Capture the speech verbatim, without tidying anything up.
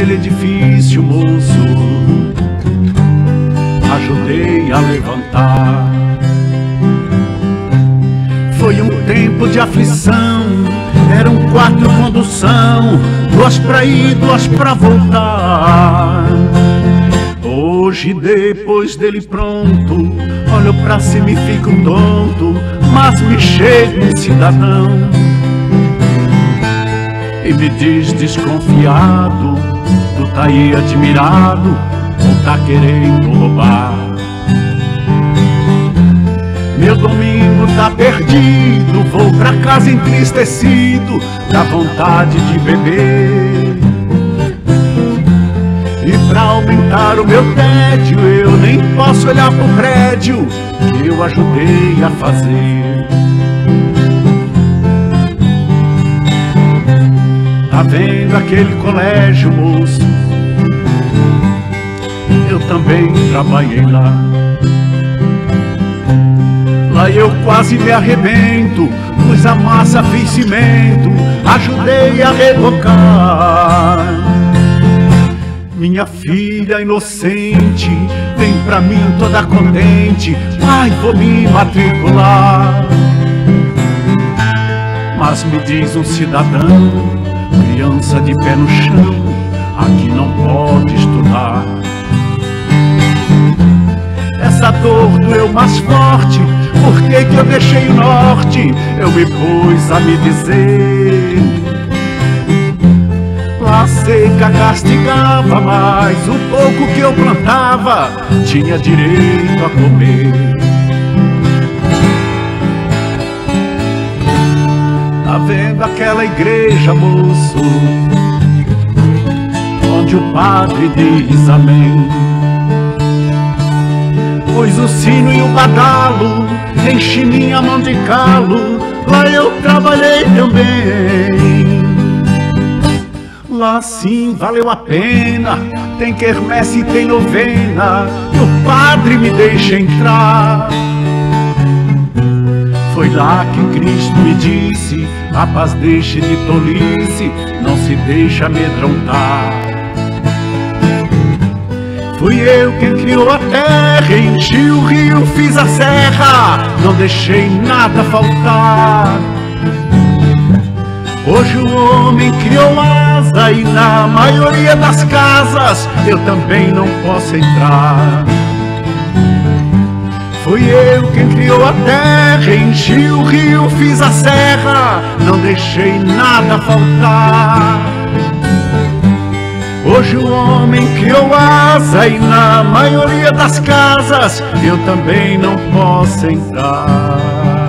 naquele edifício, moço, ajudei a levantar. Foi um tempo de aflição, eram quatro condução, duas pra ir, duas pra voltar. Hoje, depois dele pronto, olho pra cima e fico tonto, mas me chego em cidadão e me diz desconfiado: tu tá aí admirado ou tá querendo roubar? Meu domingo tá perdido, vou pra casa entristecido, dá vontade de beber. E pra aumentar o meu tédio, eu nem posso olhar pro prédio que eu ajudei a fazer. Tá vendo aquele colégio, moço? Eu também trabalhei lá. Lá eu quase me arrebento, pus a massa, fiz cimento, ajudei a rebocar. Minha filha inocente vem pra mim toda contente: ai, vou me matricular. Mas me diz um cidadão, criança de pé no chão, aqui não pode estudar. Essa dor doeu mais forte, por que que eu deixei o norte? Eu me pus a me dizer. Lá a seca castigava, mas o pouco que eu plantava tinha direito a comer. Tá vendo aquela igreja, moço, onde o padre diz amém? Pus o sino e o badalo, enchi minha mão de calo, lá eu trabalhei também. Lá sim valeu a pena, tem quermesse e tem novena, e o padre me deixa entrar. Foi lá que Cristo me disse: rapaz, deixe de tolice, não se deixa amedrontar. Fui eu quem criou a terra, enchi o rio, fiz a serra, não deixei nada faltar. Hoje o homem criou asa e na maioria das casas eu também não posso entrar. Fui eu quem criou a terra, enchi o rio, fiz a serra, não deixei nada faltar. Hoje o homem criou asa e na maioria das casas eu também não posso entrar.